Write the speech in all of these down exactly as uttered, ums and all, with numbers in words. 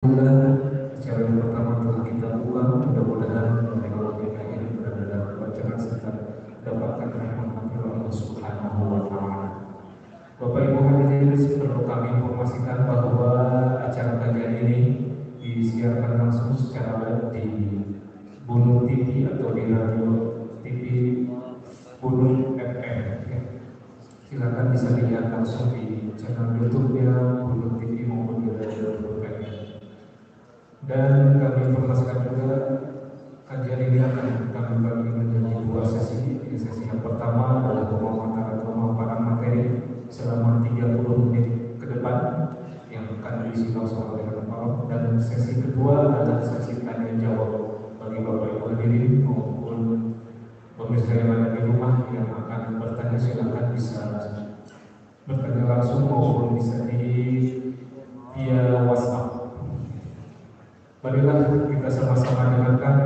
Acara yang pertama telah kita ulang, mudah-mudahan kalau kita ini berada dalam bacaan serta dapatkan rahmat Allah Subhanahu wa Ta'ala. Bapak Ibu hadirin, perlu kami informasikan bahwa acara kajian ini disiarkan langsung secara live di Bunut T V atau di radio T V Bunut F M. Silakan bisa dilihat langsung di channel YouTube-nya Bunut T V maupun di radio Bunut F M. Dan kami informasikan juga kajian ini akan kami bagi menjadi dua sesi. Di sesi yang pertama adalah pemaparan materi selama tiga puluh menit ke depan yang akan diisi langsung oleh Bapak, dan sesi kedua adalah sesi tanya jawab bagi Bapak Ibu hadirin maupun pemirsa yang ada di rumah yang akan bertanya. Silakan bisa bertanya langsung maupun bisa di via WhatsApp. Marilah kita sama-sama dengarkan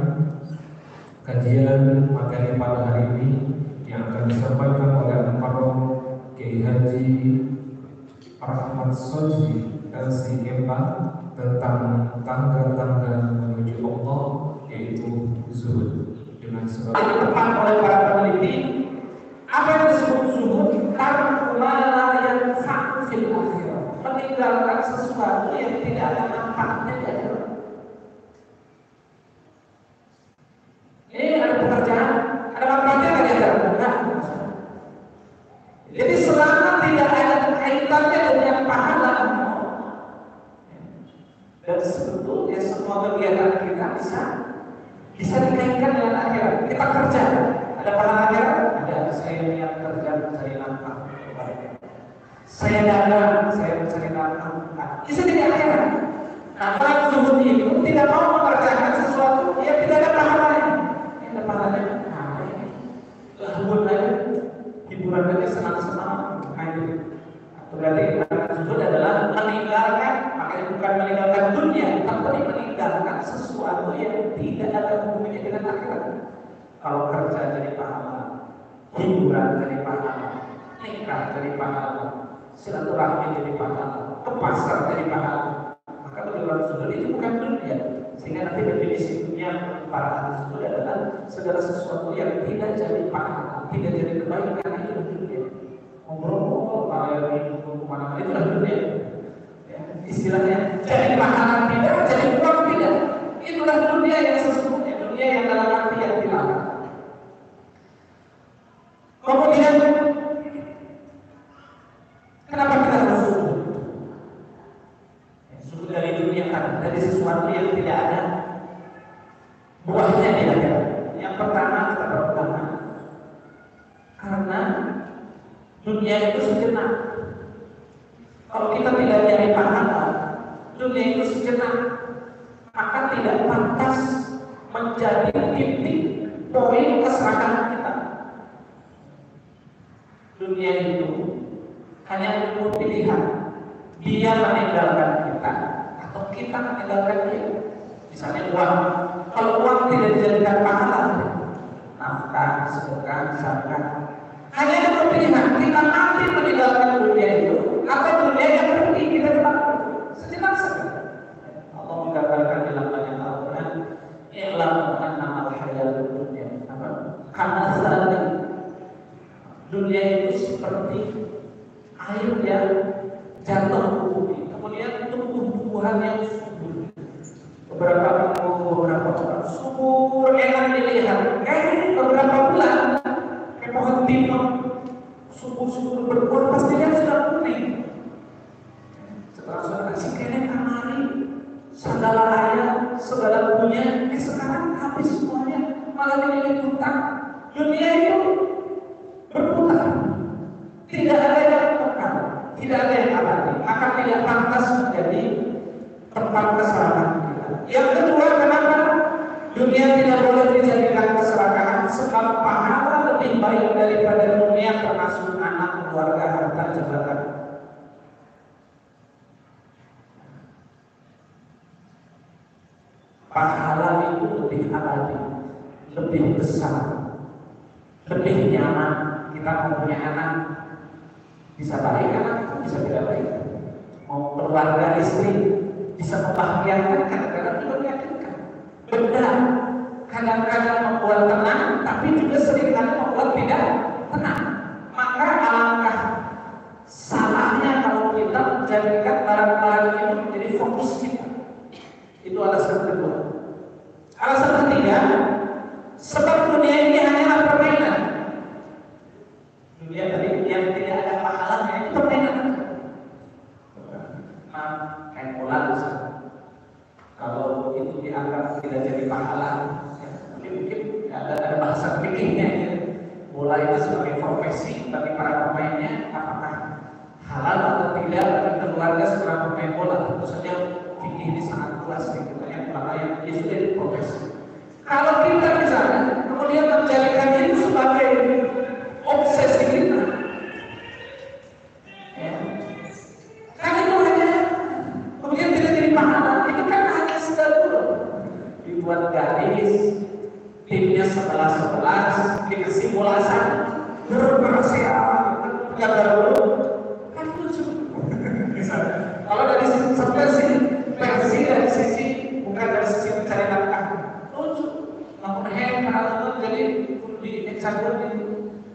kajian materi pada hari ini yang akan disampaikan oleh Ustadz Ki Haji Ahmad Sodi Asyreban tentang tangga-tangga menuju Allah, yaitu zuhud. Dengan sebab ditemukan oleh para peneliti, apa yang disebut zuhud? Tarkulah yang saksil akhirat, meninggalkan sesuatu yang tidak ada manfaatnya di akhirat. Ini ada pekerjaan, ada manfaatnya nggak ya? Nah, jadi selama tidak ada kaitannya dengan pahala, dan sebetulnya semua kegiatan kita bisa bisa dikaitkan dengan akhirat. Kita kerja, ada pahala akhirat, ada saya niat kerja mencari nafkah, saya dagang, saya mencari nafkah, bisa jadi akhirat. Nah, orang zuhud itu tidak mau mengerjakan sesuatu yang tidak ada pahalanya. Pahalanya lembut aja, hiburan aja, senang-senang aja. Berarti zuhud adalah meninggalkan, makanya bukan meninggalkan dunia, tapi meninggalkan sesuatu yang tidak ada hubungannya dengan akhirat. Kalau kerja jadi pahala, hiburan jadi pahala, nikah jadi pahala, silaturahmi jadi pahala, ke pasar jadi pahala, maka tujuan zuhud itu bukan dunia. Sehingga nanti definisinya para ahli zuhud adalah segala sesuatu yang tidak jadi pahala, tidak jadi kebaikan, itu dunia. Ngobrol-ngobrol, kalau minum kemana-mana itu dunia. Ya, istilahnya jadi pahala tidak, jadi uang tidak. Itulah dunia yang sesungguhnya, dunia yang dalam arti yang dilarang. Kemudian kenapa kita harus zuhud? Zuhud dari dunia kan, dari sesuatu yang tidak ada buahnya di akhirat. Yang pertama kita berutama karena dunia itu sejenak. Kalau kita tidak nyari pahala, dunia itu sejenak, maka tidak pantas menjadi titik poin keserakahan kita. Dunia itu hanya untuk pilihan, dia meninggalkan kita atau kita meninggalkan dia. Misalnya uang, kalau uang tidak dijadikan pahala, nafkah, sedekah, zakat, hanya ada pilihan, kita mati meninggalkan dunia itu atau dunia yang pergi kita tetap sejenak saja. Allah menggambarkan dalam banyak Al-Quran, i'lam annama al-hayatud dunya, apa? Kamatsali, dunia itu seperti air yang jatuh ke bumi, kemudian tumbuh-tumbuhan yang subur. Beberapa minggu, beberapa bulan, subur, enak dilihat. Eh, beberapa bulan, kayak pohon timun, subur-subur berbuah, pastinya sudah kuning. Setelah kasih kayaknya kamari, segala ayat, segala punya, eh sekarang habis semuanya, malah dilihat hutang. Dunia itu berputar, tidak ada yang kekal, tidak ada yang abadi, akan tidak pantas menjadi tempat kesalahan. Yang kedua, kenapa dunia tidak boleh dijadikan keserakahan? Sebab pahala lebih baik daripada dunia, termasuk anak, keluarga, harta, jabatan. Pahala itu lebih abadi, lebih besar, lebih nyaman. Kita mau punya anak, bisa baik anak, bisa tidak baik. Mau keluarga, istri, bisa membahagiakan, kadang-kadang juga meyakinkan. Beda, kadang-kadang membuat tenang, tapi juga seringkali membuat tidak tenang. Maka alangkah salahnya kalau kita menjadikan barang-barang itu menjadi fokus kita. Itu alasan kedua. Alasan ketiga, sebab dunia ini hanyalah permainan. Dunia tadi yang tidak ada pahalanya itu permainan. Nah, kayak bola itu. Kalau itu dianggap tidak jadi pahala, mungkin ada ada bahasa pikirnya. Ya. Bola itu sebagai profesi bagi para pemainnya, apakah halal atau tidak bagi keluarga seorang pemain bola? Tentu saja pikir ini sangat keras, yang berlaku itu jadi profesi. Kalau kita misalnya kemudian menjadikan itu sebagai obsesi kita, ya. Kan itu hanya kemudian tidak jadi pahala. Itu kan hanya sekedar dibuat garis, timnya sebelas sebelas, dikasih bolasan, berprestasi apa? Yang baru kan lucu. Kalau dari sisi persepsi, persepsi dari sisi bukan dari sisi mencari nafkah. Kalau jadi di eksamen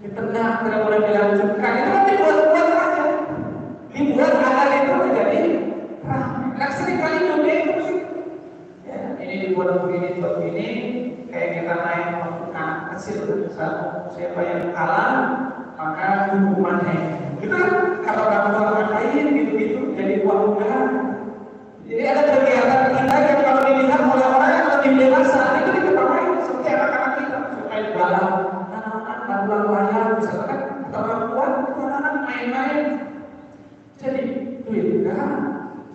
di tengah tidak boleh dilanjutkan, itu kan dibuat-buat saja, dibuat agar itu menjadi nah, nah seringkali dunia itu ya, ini dibuat begini, buat begini kayak kita naik waktu anak kecil misalnya, siapa yang kalah maka hukumannya itu kan, kalau kamu ngapain gitu-gitu jadi uang enggak. Jadi ada kegiatan kita yang kalau dilihat oleh orang yang lebih dewasa itu dipermain. Seperti anak-anak kita main bola, anak-anak main bola, misalkan orang kuat, anak-anak main-main. Jadi duit enggak,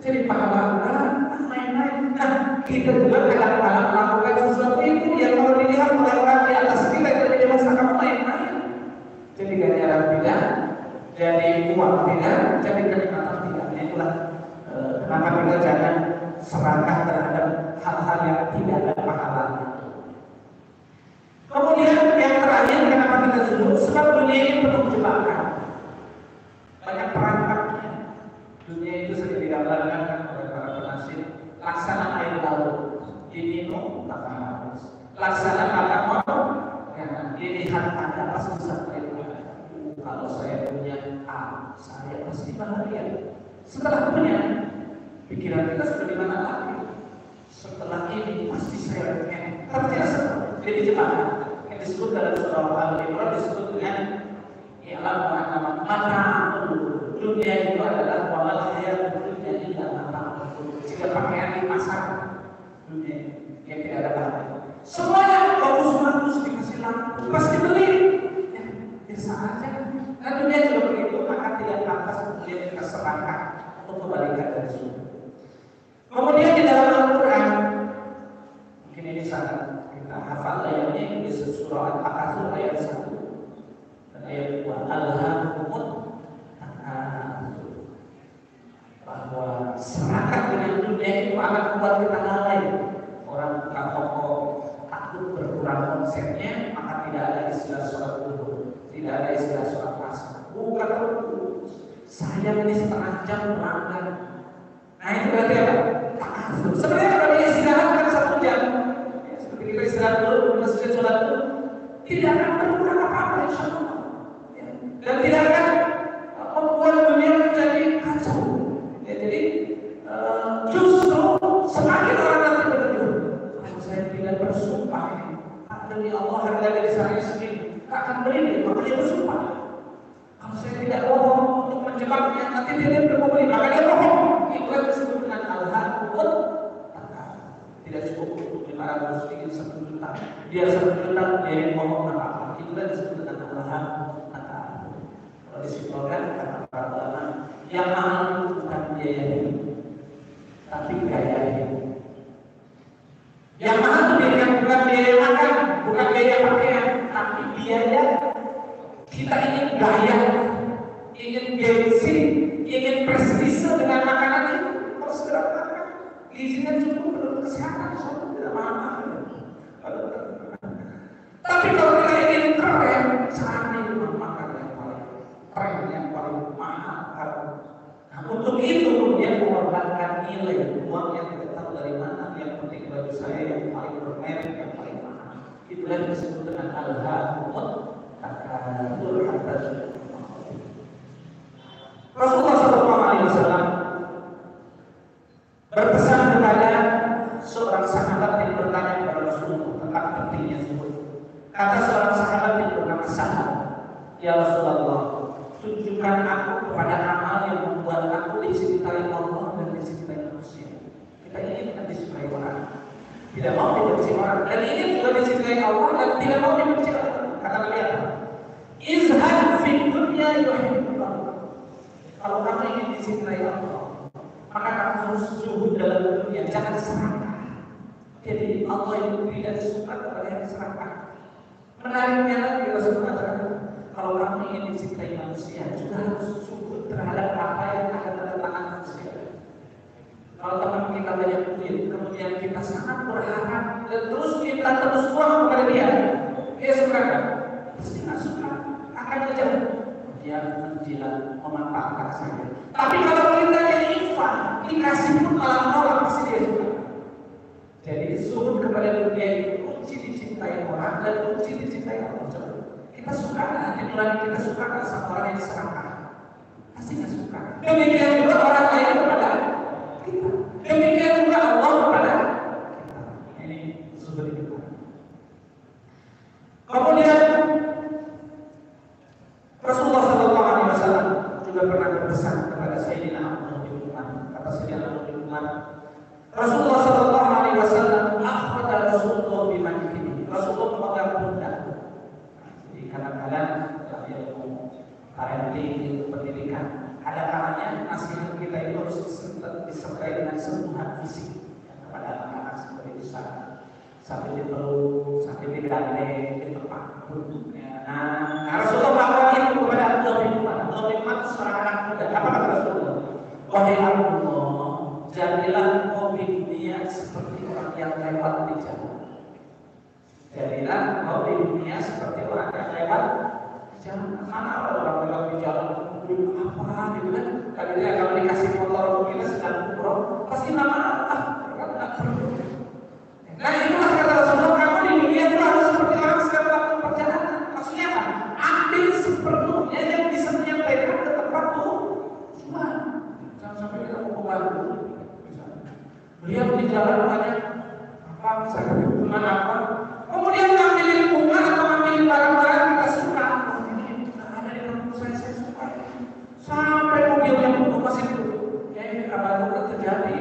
jadi pahala enggak, main-main. Nah, kita juga kadang-kadang melakukan sesuatu itu yang kalau dilihat oleh orang di atas kita itu jadi masalah main-main. Jadi ganjaran tidak, jadi uang tidak, jadi kenikmatan tidak. Itulah kenapa kita jangan serakah terhadap hal-hal yang tidak ada pahalanya. Kemudian yang terakhir, kenapa kita sebut? Sebab dunia ini penuh jebakan, banyak perangkapnya. Dunia itu sering digambarkan oleh para penasir, laksana air laut, diminum tak harus, laksana kata mau, dilihat ada kesusahan itu. Kalau saya punya A, saya pasti bahagia. Setelah punya, pikiran kita sudah di mana lagi? Setelah ini pasti saya punya. Terbiasa, jadi jebakan. Yang disebut dalam surah Al-Imran disebut dengan ialah mengatakan mata dunia itu adalah walau hayat dunia ini adalah mata jika pakaian dimasak dunia yang tidak ada bahan. Semuanya bagus-bagus dikasih lampu pasti beli. Ya, biasa aja. Nah dunia juga begitu, maka tidak lantas kemudian kita serangkap atau kebalikan dari sunnah. Kemudian di dalam Al-Quran mungkin ini sangat kita hafal ayatnya di surah Al-Takatsur ayat satu dan ayat dua Al-Hakumut bahwa serakat dengan dunia itu akan membuat kita lalai. Orang buka toko takut berkurang konsepnya, maka tidak ada istilah sholat dulu, tidak ada istilah sholat asar, bukan terus saya ini setengah jam berangkat. Nah itu berarti apa? Takasur. Sebenarnya kalau dia istirahat kan satu jam, ya, seperti kita istirahat dulu, kemudian selesai sholat dulu, tidak akan berkurang apa-apa insyaallah, ya. Dan tidak akan membuat dunia menjadi kacau. Ya, jadi uh, justru semakin orang nanti berpikir, kalau saya tidak bersumpah, demi Allah harga dari saya sendiri, akan beri makanya bersumpah. Kalau saya tidak bohong untuk menjebaknya, nanti dia berbohong, maka dia bohong. Kita disebut dengan al-hakumut tidak cukup untuk lima ratus ringgit satu juta dia satu juta dia ngomong apa-apa itu disebut dengan al-hakumut kalau disimpulkan kata para ulama yang mahal bukan biaya hidup tapi gaya hidup yang mahal itu bukan biaya makan bukan biaya pakaian tapi biaya kita ingin gaya ingin gengsi ingin prestise dengan makanan itu harus segera makan gizinya cukup menurut kesehatan soalnya tidak mahal tapi kalau kita ingin keren cari makan yang paling keren yang paling mahal kamu Untuk itu kemudian mengorbankan nilai uang yang tidak tahu dari mana, yang penting bagi saya yang paling bermerek, yang paling mahal. Itulah yang disebut dengan al-haqul takallur atas Rasulullah Sallallahu Alaihi Wasallam berpesan kepada seorang sahabat yang bertanya kepada Rasulullah tentang pentingnya zuhud. Kata seorang sahabat yang bernama Sa'ad, "Ya Rasulullah, tunjukkan aku kepada amal yang membuat aku dicintai Allah dan dicintai manusia." Kita ingin dicintai orang, tidak mau dibenci orang, dan ini juga dicintai Allah dan tidak mau dibenci orang. Kata Nabi apa? Izhad fi dunya yuhibbuka. Kalau kamu ingin dicintai Allah, maka kamu harus zuhud dalam dunia, jangan serakah. Jadi Allah itu tidak suka kepada yang serakah. Menariknya lagi Rasulullah mengatakan, kalau kamu ingin mencintai manusia, juga harus syukur terhadap apa yang ada pada tangan manusia. Kalau teman kita banyak duit, kemudian kita sangat berharap dan terus kita terus uang kepada dia, dia suka kan? Pasti nggak suka, akan menjauh. Dia menjilat, memanfaatkan saya. Tapi kalau kita jadi infak, dikasih pun malah nolak, pasti dia suka. Jadi syukur kepada dunia itu kunci dicintai orang dan kunci dicintai Allah. Kita suka nanti mulai kita suka kan sama orang yang diserangkan, pasti nggak suka. Demikian juga orang lain kepada kita. Demikian juga Allah kepada kita. Ini sumber kita. Kemudian Rasulullah Sallallahu Alaihi Wasallam juga pernah berpesan kepada Syedina Umar. Kata Syedina Umar, Rasulullah Sallallahu Alaihi Wasallam, "Aku dan Rasulullah bilang ini, Rasulullah memegang pundak." Kadang-kadang ilmu parenting, pendidikan, ada kalanya nasihat kita itu harus disertai dengan sentuhan fisik kepada anak-anak seperti itu. Sampai di peluk, sampai di gandeng, di tempat duduknya. Nah, Rasulullah melakukan itu kepada Abu Dawud. Abu Dawud seorang anak muda. Apa kata Rasulullah? Wahai Allah, jadilah kau di dunia seperti orang yang lewat di jalan. Jadilah kau di dunia seperti orang yang lewat di jalan. Mana orang lewat di jalan belum apa gitu kan? Tadinya kalau dikasih motor begini sedang umroh, pasti nama Allah kan tak perlu. Nah itulah kata Rasulullah, kamu di dunia itu harus seperti orang sedang waktu perjalanan. Maksudnya apa? Ambil sepenuhnya yang bisa menyampaikan ke tempat tuh. Cuma jangan sampai kita mengumpulkan dulu. Beliau di jalan banyak apa misalnya hubungan apa? Kemudian ngambilin bunga atau ngambilin barang-barang kita suka. Ini ada di kampung saya, saya suka. Sampai mobilnya pun masih dulu. Ya ini kabar itu terjadi.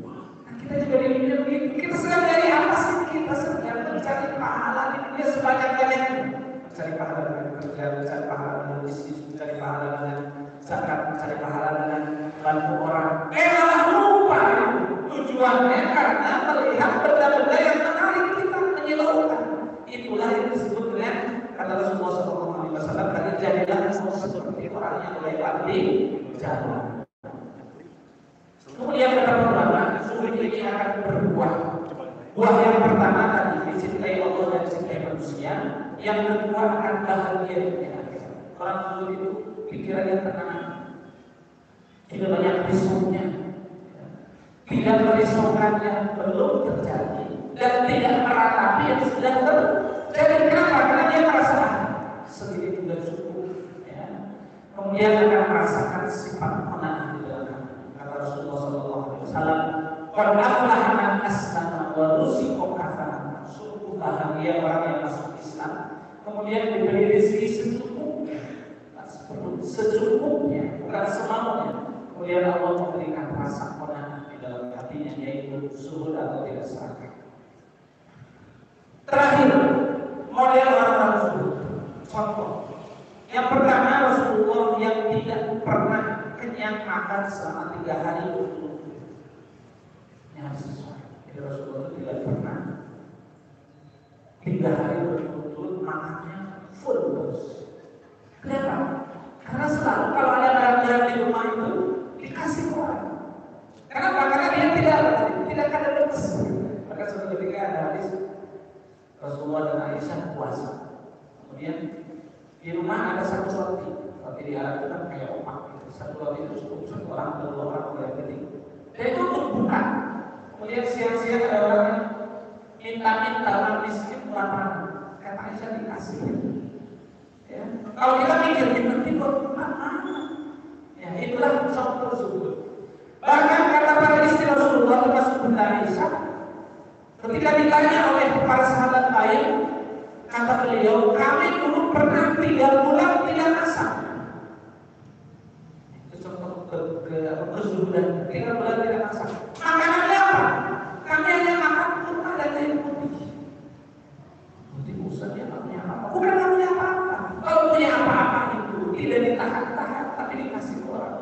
Nah, kita juga di dunia begitu. Kita sedang dari apa sih? Kita sedang mencari pahala di dunia sebanyak-banyaknya. Mencari pahala dengan kerja, mencari pahala dengan bisnis, mencari pahala dengan zakat, mencari pahala dengan bantu orang. Eh malah lupa tujuannya karena melihat benda-benda yang menarik kita. Itulah yang disebut dengan kata Rasulullah Sallallahu Alaihi Wasallam, karena jadilah seperti orang yang lewat di jalan. Kemudian kata ulama, zuhud ini akan berbuah. Buah yang pertama tadi dicintai Allah dan dicintai manusia. Yang kedua akan bahagia di akhirat. Orang zuhud itu pikirannya tenang, tidak banyak risaunya, tidak merisaukannya belum terjadi dan tidak meratapi yang sudah terjadi. Kenapa? Karena dia merasa sendiri juga cukup ya. Kemudian akan merasakan sifat mana di dalam. Kata Rasulullah Sallallahu Alaihi Wasallam, "Qadaflah man aslama wa ruziqa kafaran." Sungguh bahagia orang yang masuk Islam, kemudian diberi rezeki secukupnya, secukupnya, bukan semaunya. Kemudian Allah memberikan rasa qanaah di dalam hatinya, yaitu zuhud atau tidak serakah. Terakhir, model orang-orang zuhud. Contoh yang pertama, Rasulullah yang tidak pernah kenyang makan selama tiga hari untuk yang harus sesuai. Jadi Rasulullah tidak pernah tiga hari berturut-turut makannya full terus. Kenapa? Karena selalu kalau ada barang-barang di rumah itu dikasih orang. Kenapa? Karena dia tidak tidak kadang lepas. Maka suatu ketika ada hadis Rasulullah dan Aisyah puasa. Kemudian di rumah ada satu roti. Tapi di Arab itu kan kayak opak, satu lot itu sepuluh orang, dua orang yang penting. Dan itu tumpukan. Kemudian siang-siang ada orang yang minta-minta orang miskin kelaparan, katanya saya dikasih. Ya. Kalau kita mikir nanti berkurang, ya itulah sok tersebut. Bahkan kata para istilah Rasulullah lepas benda Isyak, ketika ditanya oleh para sahabat lain, kata beliau, kami dulu pernah tiga bulan tiga asam. Itu contoh kesuburan, tiga bulan tiga asam. Makanannya apa? Kami hanya makan kurma dan air putih. Nanti usahanya nggak punya apa-apa. Bukan nggak punya apa-apa. Kalau punya apa-apa itu tidak ditahan-tahan, tapi dikasih ke orang.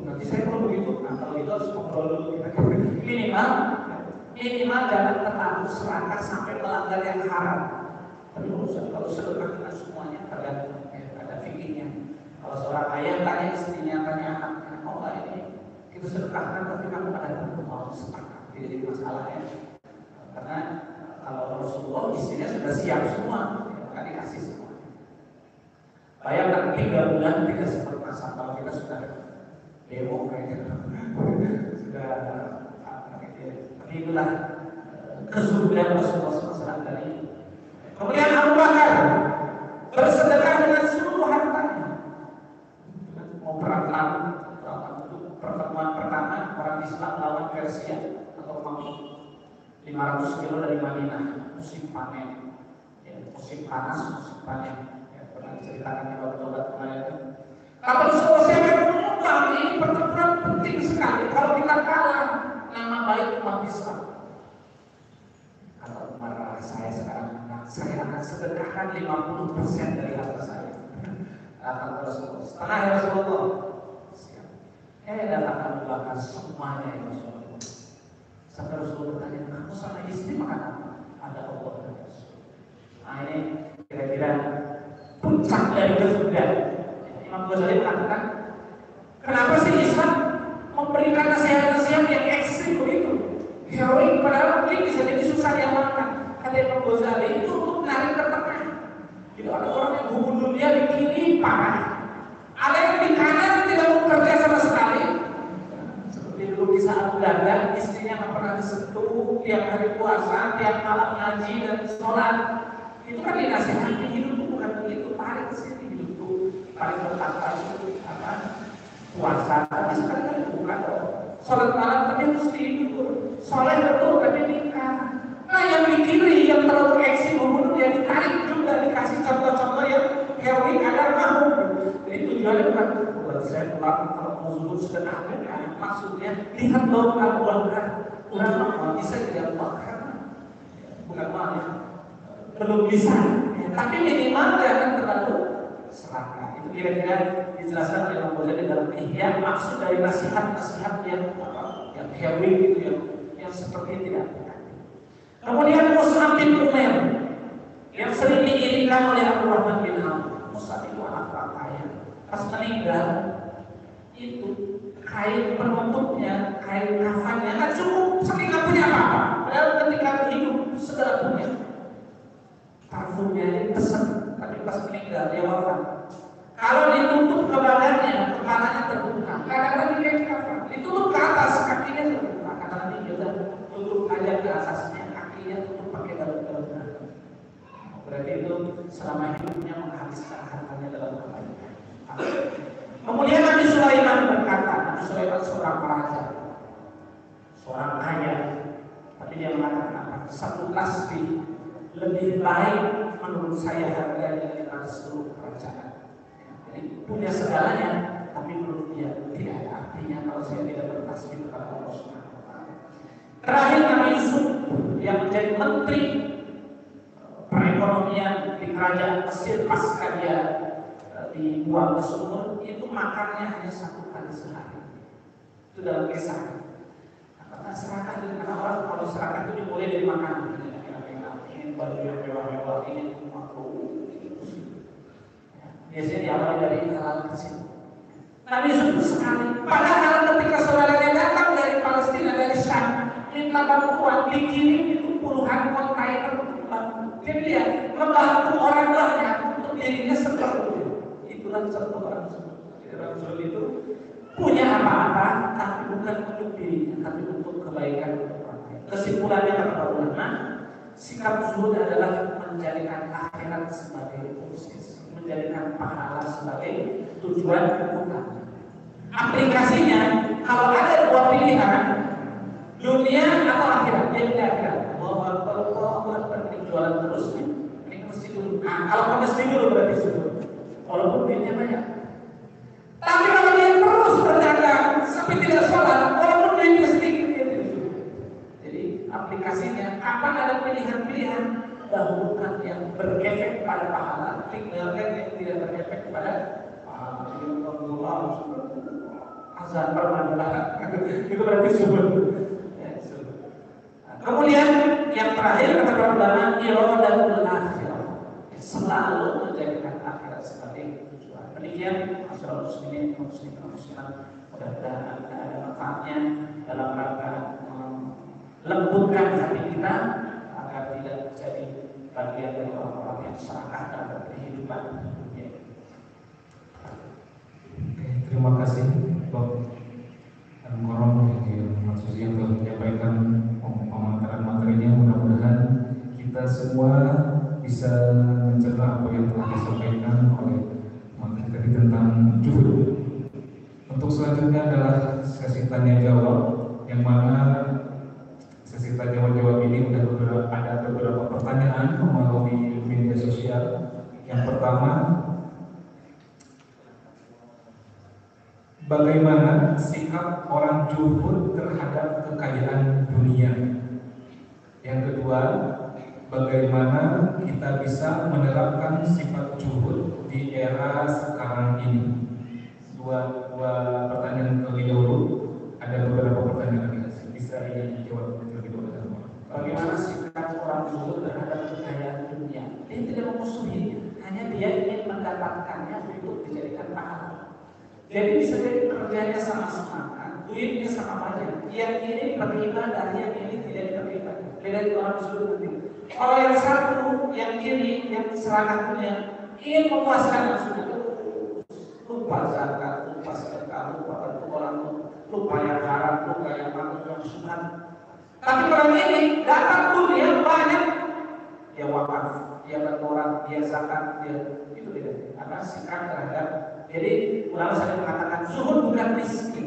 Nanti saya kalau begitu, nah kalau itu harus kontrol dulu kita minimal. Minimal jangan terlalu serakah sampai melanggar yang haram. Penurusan kalau sedekah kita semuanya tergantung pada fikirnya. Kalau seorang ayah tanya istrinya, tanya anaknya, oh lah ini kita sedekahkan tapi kamu ada kamu mau sepakat, tidak jadi masalah ya. Karena kalau Rasulullah istrinya sudah siap semua, maka dikasih semua. Bayangkan tiga bulan tiga seperempat sampai kita sudah demo kayaknya sudah apa gitu. Tapi itulah kesuburan Rasulullah shallallahu alaihi wasallam dari. Kemudian Abu Bakar bersedekah dengan seluruh hartanya. Mau perang-perang, pertemuan pertama orang Islam lawan Persia atau Romawi, lima ratus kilo dari Madinah, musim panen, ya, musim panas, musim panen. Ya, pernah diceritakan di Abu Dawud kemarin. Kata Rasulullah shallallahu alaihi wasallam, ini pertemuan penting sekali. Kalau kita kalah, nama baik umat Islam. Kalau marah saya sekarang, saya akan sedekahkan lima puluh persen dari harta saya. Datang Rasulullah, setengah ya Rasulullah. Siap. Eh datang Rasulullah semuanya ya Rasulullah. Sampai Rasulullah bertanya, kamu sama istri makan apa? Ada Allah dan Rasul. Nah ini kira-kira puncak dari kesudahan. Imam Ghazali mengatakan, kenapa sih Islam memberikan nasihat-nasihat yang ekstrim begitu? Heroik padahal mungkin bisa jadi susah yang makan. Kata Imam Ghazali itu untuk menarik ke tengah. Jadi ada orang yang hubung dunia di kiri parah, ada yang di kanan tidak mau kerja sama sekali. Seperti dulu kisah Abu Dawud, istrinya nggak pernah disentuh, tiap hari puasa, tiap malam ngaji dan sholat. Itu kan dinasihati hidup itu bukan begitu, tarik ke sini hidup itu paling bertakwa itu apa? Puasa, tapi sekarang bukan sholat malam tapi harus tidur, sholat betul tapi nikah. Nah yang di kiri yang terlalu ekstrim membunuh yang ditarik juga dikasih contoh-contoh yang heroik agar mau. Jadi tujuannya bukan buat saya pulang kalau mau zuhur sedekah, maksudnya lihat bahwa kamu bukan orang normal bisa tidak makan, bukan malah belum bisa. Tapi minimal jangan terlalu serakah. Itu kira-kira dijelaskan oleh Imam Ghazali dalam Ihya maksud dari nasihat-nasihat yang yang heroik itu yang yang seperti tidak. Kemudian Mus'ab bin Umair yang sering diirikan oleh Abu Rahman bin Auf. Mus'ab itu anak kaya. Pas meninggal itu kain penutupnya, kain kafannya nggak cukup, saking nggak punya apa-apa. Padahal ketika hidup segala punya. Parfumnya ini pesen, tapi pas meninggal dia wafat. Kalau ditutup ke badannya, kepalanya terbuka. Kadang-kadang kain kafan ditutup ke atas, kakinya terbuka. Kadang-kadang juga tutup aja ke atasnya. Berarti itu selama hidupnya menghabiskan hartanya dalam kebaikan. Kemudian Nabi Sulaiman berkata, Nabi Sulaiman seorang raja, seorang kaya, tapi dia mengatakan apa? Satu tasbih lebih baik menurut saya harganya daripada seluruh kerajaan. Jadi punya segalanya, tapi menurut dia tidak ada artinya kalau saya tidak bertasbih kepada Allah Subhanahu wa Ta'ala. Terakhir Nabi Yusuf yang menjadi menteri perekonomian di kerajaan Mesir pasca dia dibuang ke sumur itu makannya hanya satu kali sehari. Itu dalam kisah. Karena serakah dengan orang kalau serakah itu dimulai dari makanan. Ini baju yang mewah-mewah, ini makro. Biasanya diawali dari hal-hal kecil. Nabi Yusuf sekali. Padahal ketika saudaranya datang dari Palestina dari Syam, minta bantuan dikirim itu puluhan kontainer untuk bantuan. Dia bilang, membantu orang banyak untuk dirinya seperti itu. Itu kebetulan satu orang Rasul itu punya apa-apa, tapi bukan untuk dirinya, tapi untuk kebaikan untuk orang lain. Kesimpulannya kata ulama, sikap zuhud adalah menjadikan akhirat sebagai proses, menjadikan pahala sebagai tujuan utama. Aplikasinya, kalau ada dua pilihan, dunia atau akhirat, jadi akhirat. Bahwa Allah penting jualan terus, ini mesti dulu. Kalau mesti dulu berarti zuhud, walaupun duitnya banyak. Tapi kalau dia terus berdagang sampai tidak sholat, walaupun duitnya sedikit, jadi aplikasinya, kapan ada pilihan-pilihan, dahulukan yang bergefek pada pahala, tinggalkan yang tidak bergefek pada pahala. Azan permanfaat, itu berarti zuhud. Kemudian yang terakhir kata para ulama, irodatul akhirah, selalu menjadikan akhirat sebagai tujuan. Demikian masyarakat muslimin, muslimat, muslimat, mudah-mudahan ada manfaatnya dalam rangka melembutkan hati kita agar tidak menjadi bagian dari orang-orang yang serakah dalam kehidupan dunia. Terima kasih Bapak Al-Mukarram Ahmad Sodi yang telah menyampaikan pemaparan materinya. Mudah-mudahan kita semua bisa mencerna apa yang telah disampaikan oleh materi tadi tentang zuhud. Untuk selanjutnya adalah sesi tanya jawab, yang mana sesi tanya jawab ini sudah beberapa, ada beberapa pertanyaan melalui media sosial. Yang pertama, bagaimana sikap orang zuhud terhadap kekayaan dunia? Yang kedua, bagaimana kita bisa menerapkan sifat zuhud di era sekarang ini? Dua, dua pertanyaan terlebih dahulu. Ada beberapa pertanyaan yang bisa dijawab terlebih dahulu. Bagaimana sikap orang zuhud terhadap kekayaan dunia? Dia tidak memusuhinya, hanya dia ingin mendapatkannya untuk dijadikan pahala. Jadi bisa jadi kerjanya sama-sama, duitnya sama aja. Yang ini beribadah, yang ini tidak beribadah. Beda di orang zuhud. Kalau yang satu, yang kiri, yang serangannya ingin memuaskan nafsu, lupa zakat, lupa sedekah, lupa bantu orang, lupa yang haram, lupa yang makruh, yang sunat. Tapi orang ini dapat dunia banyak, dia wakaf, dia bantu orang, dia zakat, dia itu beda. Karena sikap terhadap. Jadi ulama sering mengatakan zuhud bukan miskin.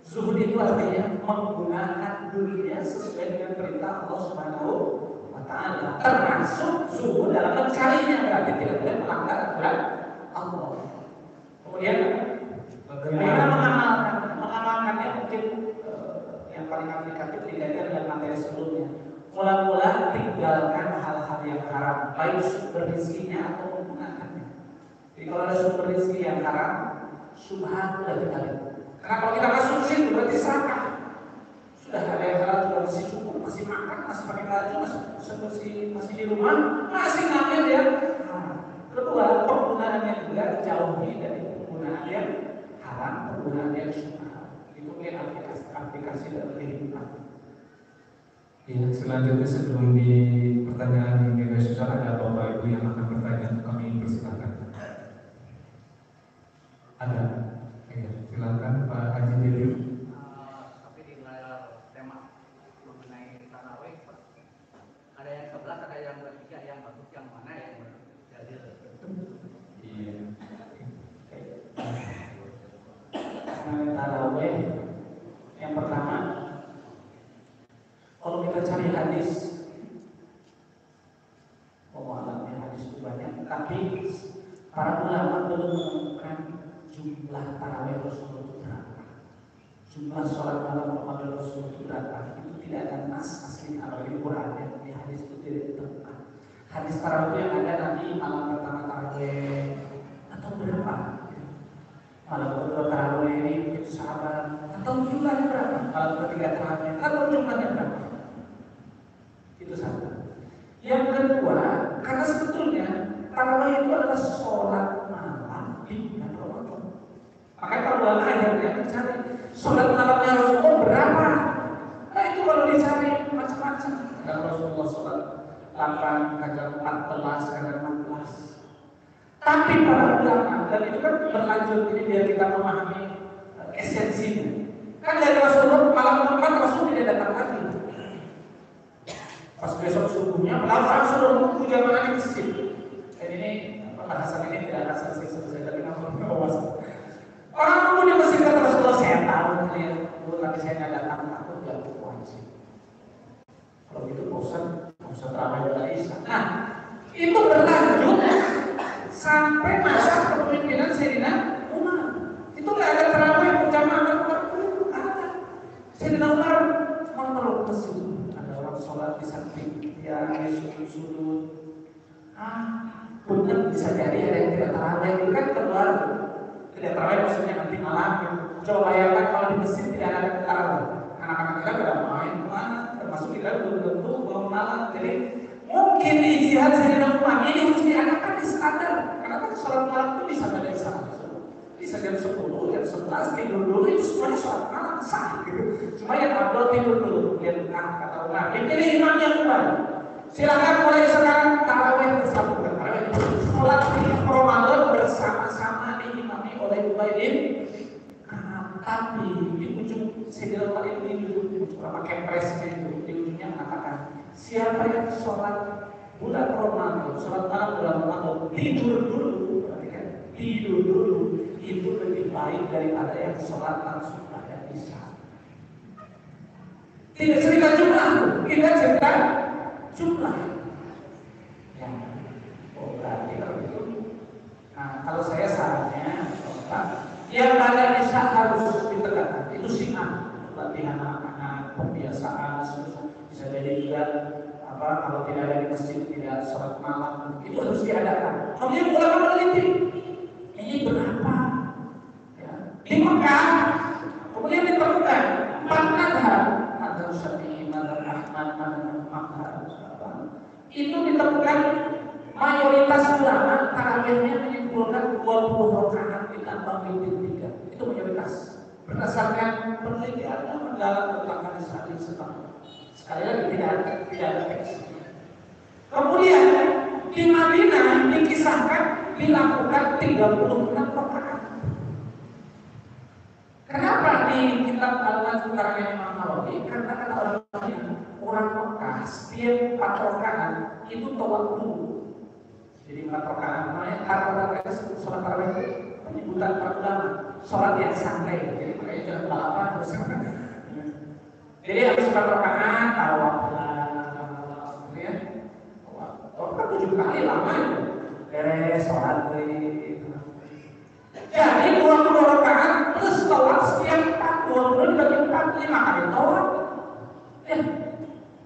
Zuhud itu artinya menggunakan dunia sesuai dengan perintah Allah Subhanahu wa Ta'ala. Termasuk zuhud dalam mencarinya, berarti tidak boleh melanggar aturan Allah. Kemudian bagaimana mengamalkan, mengamalkannya mungkin uh, yang paling aplikatif dikaitkan dengan materi sebelumnya. Mula-mula tinggalkan hal-hal yang haram, baik sumber rezekinya atau menggunakannya. Jadi kalau ada sumber rezeki yang haram, subhan sudah kita lihat. Karena kalau kita konsumsi itu berarti sampah. Sudah ada yang haram, sudah masih cukup, masih makan, masih pakai baju, masih, masih, masih di rumah, masih ngambil ya. Nah, kedua, penggunaan yang benar jauhi dari penggunaan yang haram, penggunaan yang subhan. Itu mungkin aplikasi, aplikasi dalam kehidupan. Ya, selanjutnya sebelum di pertanyaan media sosial ada bapak ibu yang akan bertanya, kami persilakan. Ada, ya, silakan Pak Haji Dedi. Uh, tapi di tema mengenai tarawih, ada yang sebelas, ada yang ketiga, yang bagus yang mana ya? Jadi, iya. Mengenai tarawih, yang pertama. Kalau kita cari hadis, pemahamannya hadis itu banyak, tapi para ulama belum menemukan jumlah tarawih Rasulullah itu berapa, jumlah sholat malam kepada Rasulullah itu berapa. Itu tidak ada nas asli Al Quran yang di hadis itu tidak ditemukan. Hadis tarawih yang ada nanti malam pertama tarawih atau berapa, malam kedua tarawih ini mungkin sahabat atau jumlahnya berapa, malam ketiga tarawih atau jumlahnya berapa. Itu satu. Yang kedua, karena sebetulnya tarawih itu adalah sholat malam di bulan Ramadan. Makanya kalau ulama akhirnya mencari sholat malamnya Rasulullah berapa? Nah itu kalau dicari macam-macam. Kalau Rasulullah sholat delapan, kadang empat belas, kadang enam belas. Tapi para ulama, dan itu kan berlanjut ini biar kita memahami esensinya. Kan dari Rasulullah malam keempat Rasul tidak datang lagi. Pas besok subuhnya, malam Rasul menunggu jamaah di masjid. Dan ini pembahasan ini tidak ada selesai selesai dari nampaknya wawasan. Orang kamu di masjid kata Rasulullah, saya tahu kalian, tapi saya tidak datang, aku tidak berwajib. Kalau gitu bosan, bosan ramai dari Isa. Nah, itu berlanjut sampai masa kepemimpinan Syedina Umar. Itu nggak ada terawih berjamaah waktu ada. Syedina Umar mengeluh kesudut, ada orang sholat di samping dia sudut-sudut. Ah, punten bisa jadi ada yang tidak terawih itu kan keluar. Tidak terawih maksudnya nanti malam. Coba bayangkan kalau di masjid tidak ada terawih, anak-anak kita tidak main, termasuk kita belum tentu belum malam. Jadi mungkin ijtihad Syedina Umar ini harus diadakan di standar. Karena sholat malam itu bisa pada saat bisa jam sepuluh, jam sebelas tidur dulu itu semuanya sholat malam sah gitu. Cuma yang abdul tidur dulu, dia ah kata Umar, dia pilih imam yang Umar. Silakan mulai sekarang tarawih bersama tarawih sholat Ramadan bersama-sama diimami oleh Ubaidin. Tapi di ujung Syedina Umar ini di ujung pakai presnya itu di ujungnya mengatakan siapa yang sholat bulan Ramadan, sholat malam bulan Ramadan, tidur dulu, kan? Tidur dulu, itu lebih baik daripada yang sholat langsung pada Isya. Tidak cerita jumlah, kita cerita jumlah. Ya, oh berarti kalau itu, nah kalau saya sarannya, yang pada Isya harus ditegakkan, itu siang, latihan anak-anak, pembiasaan, bisa jadi juga. Kalau tidak ada di masjid, tidak sholat malam, itu harus diadakan. Kemudian ulama meneliti, ini berapa? Ya. Di Mekah, kemudian ditemukan empat madhab, madhab Syafi'i, madhab Ahmad, madhab itu ditemukan mayoritas ulama tarawihnya menyimpulkan dua puluh rakaat ditambah witir tiga, itu mayoritas. Berdasarkan penelitian yang mendalam tentang hadis hadis setempat. Kalian tidak tidak ada teks. Kemudian di Madinah dikisahkan dilakukan tiga puluh enam rakaat. Kenapa di kitab Al-Majmu' karya Imam Nawawi? Karena kata orang-orangnya orang Mekah setiap empat rakaat itu tawadhu. Jadi empat rakaat namanya rakaat salat tarawih penyebutan para ulama, salat yang santai. Jadi makanya jangan balapan terus. Jadi habis empat rakaat tawaf ya, tawaf kan tujuh kali lama itu, beres sholat itu. Jadi dua puluh rakaat plus tawaf setiap empat, dua puluh dibagi empat lima kali tawaf, ya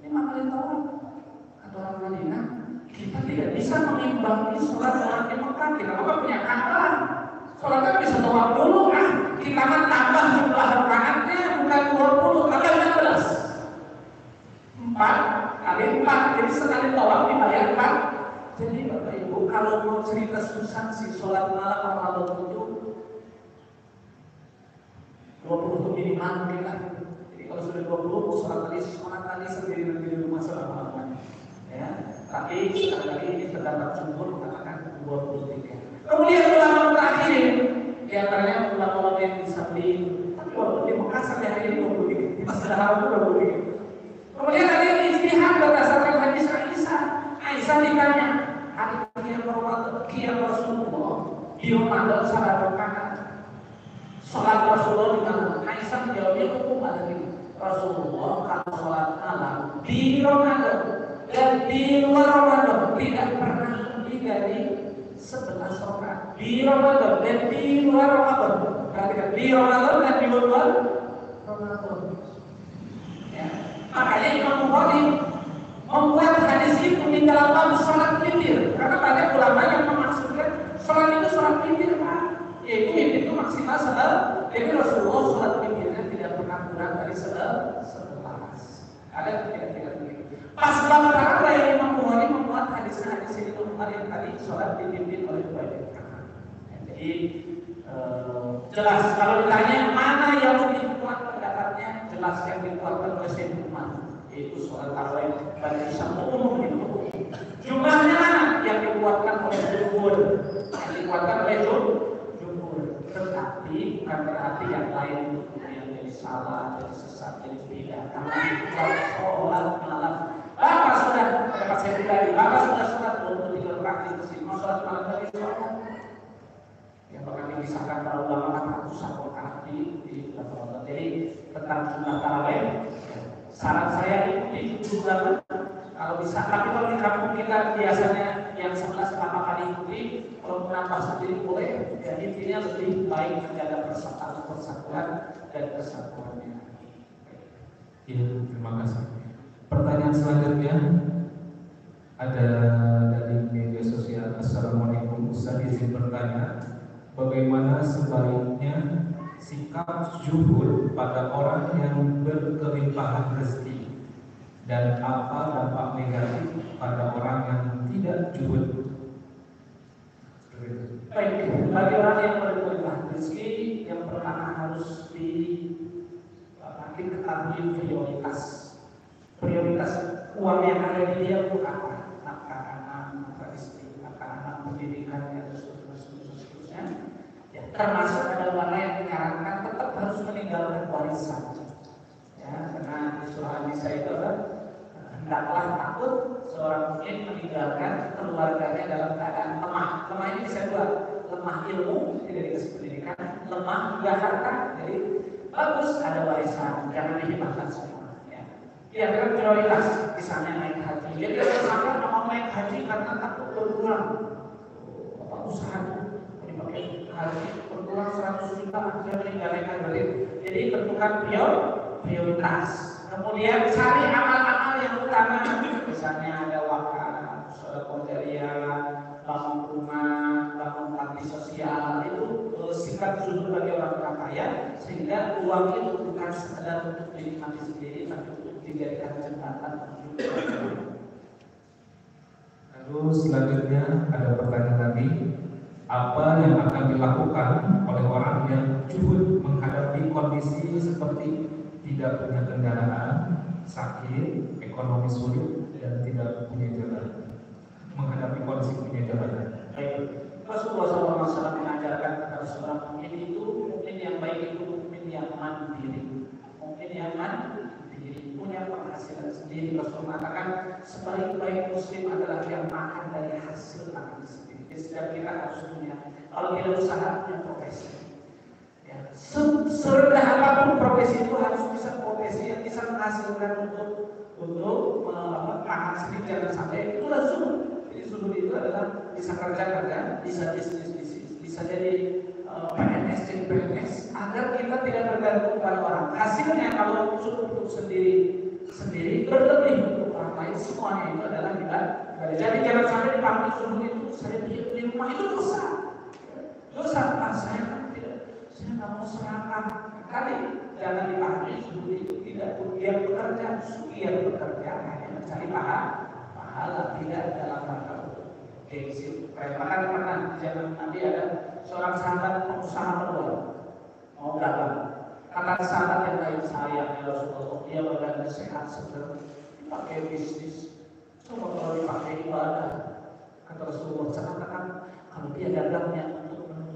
lima kali tawaf. Kata orang Madinah, kita tidak bisa mengimbangi sholat sholat di Mekah, kita maka punya kalah. Sholat kan bisa tawaf dulu, ah kita kan tambah jumlah rakaatnya bukan dua puluh, tapi empat kali empat, jadi sekali tolak dibayar empat. Jadi Bapak Ibu, kalau mau cerita substansi sholat malam Ramadan itu dua puluh itu minimal kita. Jadi kalau sudah dua puluh, mau sholat tadi, sholat tadi sendiri-sendiri rumah sholat malam ya. Tapi sekali lagi ini terdapat sumber mengatakan dua puluh tiga. Kemudian ulama terakhir di antaranya ulama yang disabdi, tapi walaupun di Mekah sampai hari ini dua puluh tiga, di Masjid Haram dua puluh tiga. Kemudian ada yang ijtihad berdasarkan hadis Aisyah. Aisyah ditanya, hari yang berwaktu kiam Rasulullah, diumadal salat rakaat, sholat Rasulullah ditanya. Aisyah menjawabnya hukum ada ini. Rasulullah kalau sholat malam di Ramadan dan di luar Ramadan tidak pernah lebih dari sebelas rakaat. Di Ramadan dan di luar Ramadan, perhatikan di Ramadan dan di luar Ramadan. Makanya Imam Bukhari membuat hadis itu di dalam bab sholat witir, karena banyak ulama yang memaksudkan sholat itu sholat witir, kan? Yaitu itu maksimal sebelas, jadi Rasulullah sholat witirnya tidak pernah kurang dari sebelas. Ada tidak-tidak begini. Pas bab terakhir Imam Bukhari membuat hadis-hadis itu yang tadi sholat dipimpin oleh Ubaidin. Jadi jelas kalau ditanya mana yang lebih kuat pendapatnya, jelas yang dikuatkan oleh Syekh itu soal tarawih bagi semua umum itu. Jumlahnya yang dikuatkan oleh jumhur, dikuatkan oleh jumhur, tetapi bukan berarti yang lain yang jadi salah, jadi sesat, jadi beda. Karena sholat malam, bapak sudah dapat saya pribadi, bapak sudah sholat belum tidur praktis bersih, mau sholat malam dari sholat. Yang bahkan dipisahkan para ulama ratusan kali di beberapa materi tentang jumlah tarawih. Saran saya ikuti jumlah kalau bisa, tapi kalau di kampung kita biasanya yang sebelas pertama kali ikuti, kalau menambah sendiri boleh. Dan intinya lebih baik menjaga persatuan persatuan dan kesatuannya. Ya, terima kasih. Pertanyaan selanjutnya ada dari media sosial. Assalamualaikum, Ustaz izin bertanya, bagaimana sebaiknya sikap zuhur pada orang yang berkelimpahan rezeki? Dan apa dampak negatif pada orang yang tidak jujur? Baik, bagi orang yang berkelimpahan rezeki, yang pertama harus diketahui prioritas. Prioritas uang yang ada di dia untuk apa? Maka anak, maka istri, maka anak, pendidikan, dan seterusnya. Ya, termasuk ada warna yang menyarankan tetap harus meninggalkan warisan. Ya, karena surah Nisa itu kan hendaklah takut seorang mukmin meninggalkan keluarganya dalam keadaan lemah. Lemah ini bisa dua, lemah ilmu tidak dikasih pendidikan, lemah juga harta. Jadi bagus ada warisan, jangan dihibahkan semua. Ya, kira-kira prioritas misalnya naik haji. Jadi ada orang mau naik haji karena takut berkurang. Apa usaha itu dipakai haji berkurang seratus juta akhirnya meninggalkan berarti. Jadi tentukan prioritas. Kemudian cari amal-amal yang utama, misalnya ada wakaf, sedekah jariah, bangun rumah, bangun panti sosial, itu sikap zuhur bagi orang kaya sehingga uang itu bukan sekedar untuk dinikmati sendiri, tapi untuk dijadikan jembatan. Lalu selanjutnya ada pertanyaan lagi, apa yang akan dilakukan oleh orang yang zuhur menghadapi kondisi seperti tidak punya kendaraan, sakit, ekonomi sulit, dan tidak punya jalan? Menghadapi kondisi punya jalan. Rasulullah shallallahu alaihi wasallam mengajarkan kepada seorang mukmin itu, mukmin yang baik itu mukmin yang mandiri, mukmin yang mandiri, punya penghasilan sendiri. Rasul mengatakan sebaik-baik muslim adalah yang makan dari hasil tangan sendiri. Jadi kita harus punya, kalau kita usaha punya profesi. Serendah apapun profesi itu harus bisa profesi yang bisa menghasilkan untuk untuk makan sendiri, jangan sampai itu langsung. Jadi zuhur itu adalah bisa kerja kerja, bisa bisnis bisnis, bisa jadi P N S jadi P N S, agar kita tidak bergantung pada orang. Hasilnya kalau cukup untuk sendiri sendiri berlebih untuk orang lain, semuanya itu adalah kita. Jadi jangan sampai dipanggil zuhur itu saya di rumah itu dosa, dosa saya. Saya nggak mau serahkan kali, jangan dipakai zuhur itu tidak kemudian bekerja, sugihan bekerja hanya mencari pahala, tidak dalam rangka gengsi. Bahkan pernah di zaman Nabi ada seorang sahabat pengusaha perempuan mau dagang, kata sahabat yang lain, saya ya Rasulullah, dia badannya sehat seger, dipakai bisnis, coba kalau dipakai ibadah. Kata Rasulullah, katakan kalau dia dagangnya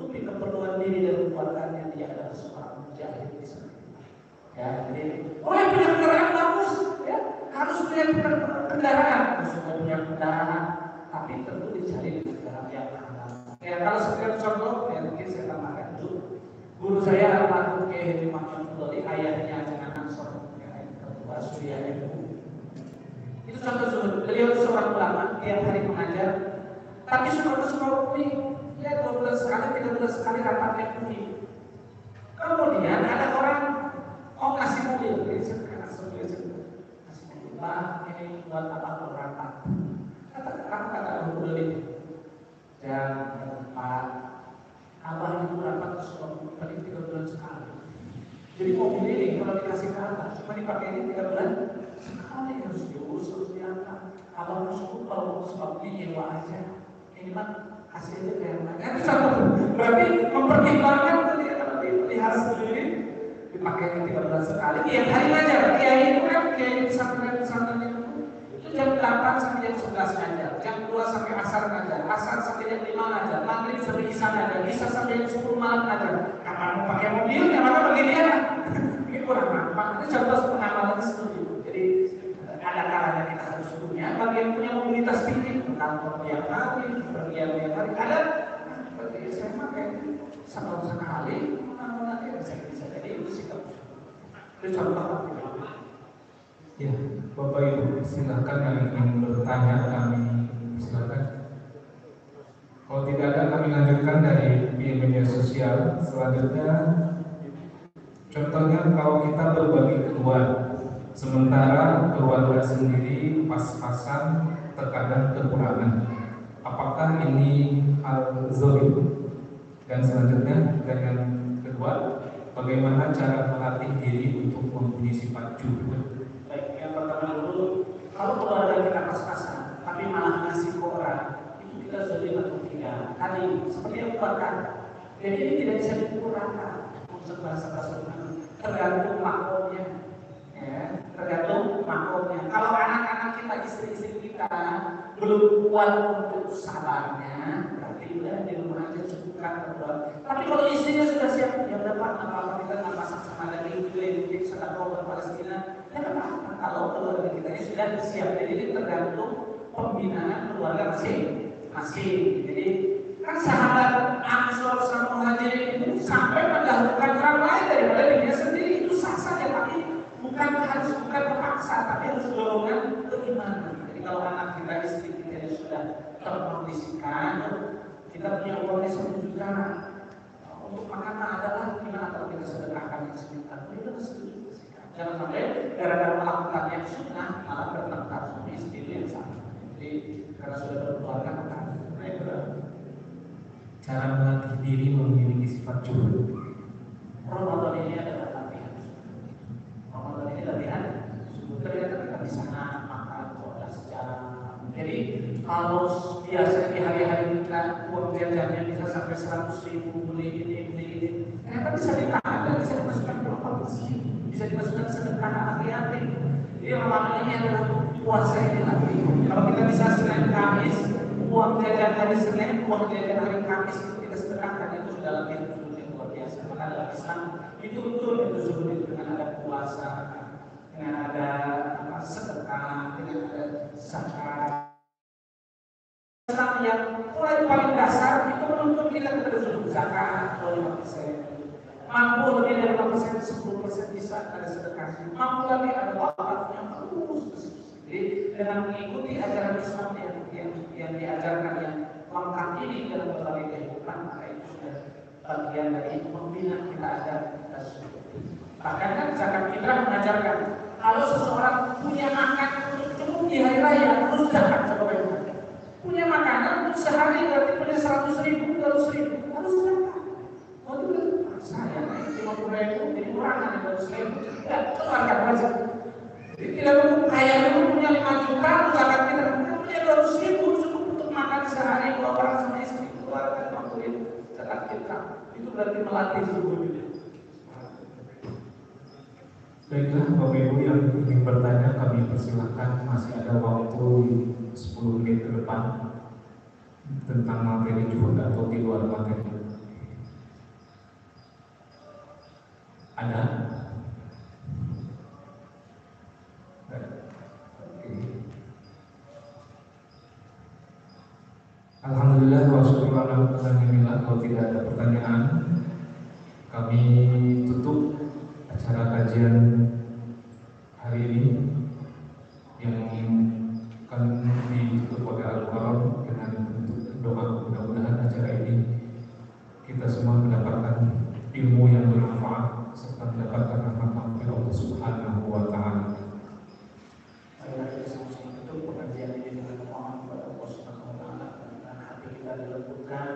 tapi keperluan diri dan keluarganya, dia adalah seorang mujahid di sana. Ya, jadi oleh punya kendaraan bagus, ya harus punya kendaraan, harus punya kendaraan, tapi tentu dicari kendaraan yang halal. Ya kalau sekedar contoh, ya mungkin saya tambahkan dulu. Guru saya almarhum Ki Haji Ahmad Sodi ayahnya jangan ansor, ya ketua Suriah itu. Itu contoh zuhur. Beliau seorang ulama, tiap hari mengajar, tapi suka bersuara ini. Ya, dua bulan sekali, tiga bulan sekali rapatnya kuning. Kemudian ada orang oh kasih mobil, saya kasih mobil, kasih mobil, bah ini buat apa buat rapat? Kata kamu kata aku beli dan tempat abah itu rapat suami paling tiga bulan sekali. Jadi mobil ini kalau dikasih ke abah cuma dipakai ini tiga bulan sekali, harus diurus, harus diangkat. Abah harus kupal sebab nyewa aja. Ini mah hasilnya kayak mana? Itu satu. Berarti mempertimbangkan tadi kalau dipelihara sendiri dipakai tiga bulan sekali. Iya, hari aja. Iya itu kan, iya itu sampai sampai itu jam delapan sampai jam sebelas aja, jam dua sampai asar aja, asar sampai jam lima aja, maghrib sampai isya aja, isya sampai jam sepuluh malam aja. Kapan mau pakai mobil, yang mana beginian? Ini kurang nampak. Itu contoh pengamalan seperti itu. Jadi ada kalanya kita harus punya. Bagi yang punya mobilitas tinggi, kantor yang hari, pergian yang hari, ada seperti saya pakai setahun sekali, nanti bisa jadi itu sikap. Itu contoh. Ya, Bapak Ibu, silakan yang ingin bertanya kami silakan. Kalau tidak ada kami lanjutkan dari media sosial. Selanjutnya, contohnya kalau kita berbagi keluar, sementara keluarga sendiri pas-pasan terkadang kekurangan. Apakah ini hal zalim? Dan selanjutnya, dan yang kedua, bagaimana cara melatih diri untuk mempunyai sifat jujur? Baik, yang pertama dulu, kalau keluarga kita pas-pasan, tapi malah ngasih ke orang, itu kita zalim atau tidak? Tadi seperti yang dikatakan, jadi ini tidak bisa dikurangkan untuk bahasa-bahasa itu, tergantung makomnya, ya, tergantung makomnya. Kalau anak-anak kita, istri-istri kita belum kuat untuk sabarnya, berarti udah di rumah aja cukupkan berdua. Tapi kalau istrinya sudah siap, ya dapat apa-apa kita nggak masak sama dari klinik sedang ke Palestina. Kalau keluarga kita ini sudah siap, jadi tergantung pembinaan keluarga masing-masing. Jadi kan sahabat Ansor sama Muhajirin itu sampai mendahulukan orang lain daripada dirinya sendiri, itu sah saja, tapi bukan harus bukan memaksa, tapi harus dorongan keimanan. Jadi kalau anak kita istri kita sudah terkondisikan, kita punya uangnya satu juta untuk makanan adalah gimana kalau kita sedekahkan sejuta, itu setuju. Jangan sampai gara-gara melakukan yang sunnah malah bertengkar sama istri yang salah. Jadi karena sudah berkeluarga maka itu cara melatih diri memiliki sifat jujur. Ramadan ini adalah latihan. Ramadan ini latihan. Ternyata kita bisa makan keluarga secara. Jadi kalau biasanya di hari-hari kita uang jajannya bisa sampai seratus ribu beli ini beli ini, ternyata bisa ditahan, bisa dimasukkan berapa sih? Bisa dimasukkan sederhana hati-hati. Jadi Ramadan ini adalah puasa ini lagi. Kalau kita bisa Senin Kamis, uang jajan hari Senin, uang jajan hari Kamis itu kita sedekahkan, itu sudah latihan yang luar biasa. Maka dalam Islam itu betul itu sebut dengan ada puasa, dengan ada sedekah, dengan ada zakat. Islam yang mulai paling dasar itu menuntut kita kepada zuhud, zakat, dua puluh lima persen. Mampu lebih dari lima persen, sepuluh persen bisa ada sedekah. Mampu lebih ada wakafnya terus. Jadi dengan mengikuti ajaran Islam yang, yang, yang diajarkan yang lengkap ini dalam berbagai kehidupan, maka itu sudah bagian dari membina kita agar kita syukur. Bahkan kan zakat fitrah mengajarkan kalau seseorang punya makan untuk cukup di hari raya, terus zakat coba bayangkan. Punya makanan untuk sehari berarti punya seratus ribu, dua ratus ribu, harus zakat. Waduh, saya naik lima puluh ribu, jadi kurangan yang harus saya tidak, itu harga wajar. Jadi tidak cukup kaya itu punya lima juta, zakat kita punya dua ratus ribu, cukup untuk makan sehari dua orang sama istri, keluarga mampuin zakat kita. Itu berarti melatih zuhud. Baiklah Bapak Ibu yang ingin bertanya kami persilahkan, masih ada waktu sepuluh menit ke depan tentang materi zuhud atau di luar materi. Ada? Oke. Alhamdulillah wa syukur ala ni'matillah. Kalau tidak ada pertanyaan, kami tutup acara kajian hari ini yang akan ditutup oleh Al-Quran dengan doa. Mudah-mudahan acara ini kita semua mendapatkan ilmu yang bermanfaat serta mendapatkan rahmat dari Allah Subhanahu wa Ta'ala. Saya rasa itu pengajian ini dengan mohon kepada Allah Subhanahu wa Ta'ala dan hati kita dilembutkan,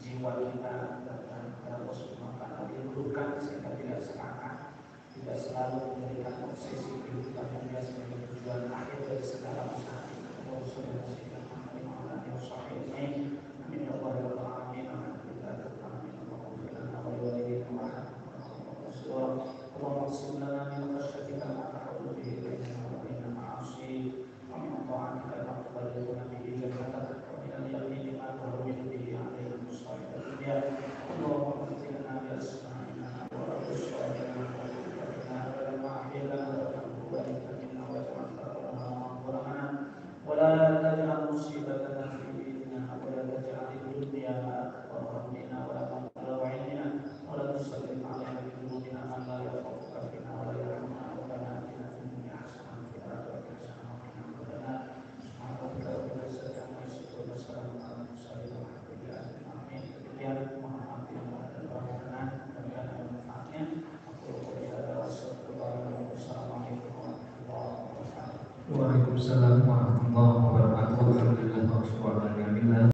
jiwa kita datang kepada Allah Subhanahu wa Ta'ala dilembutkan sehingga tidak serakah, tidak selalu memberikan obsesi kehidupan dunia sebagai tujuan akhir dari segala usaha. Allah Subhanahu wa Ta'ala menerima dan usaha ini. Amin ya Allah. Amin. Alhamdulillah. Amin. Alhamdulillah. اللهم اغفر لنا من خشيتك ما تحول به بيننا وبين معاصيك ومن طاعتك ما تبلغنا Waalaikumsalam warahmatullahi wabarakatuh.